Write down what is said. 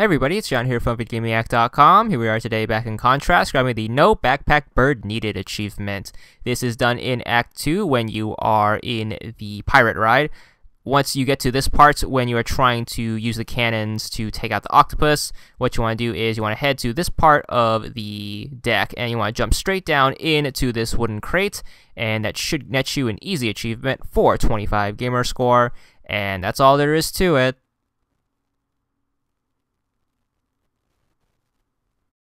Hey everybody, it's John here from VidGameManiac.com. Here we are today back in Contrast, grabbing the No Backpack Bird Needed achievement. This is done in Act 2 when you are in the pirate ride. Once you get to this part, when you are trying to use the cannons to take out the octopus, what you want to do is you want to head to this part of the deck, and you want to jump straight down into this wooden crate, and that should net you an easy achievement for 25 gamer score, and that's all there is to it.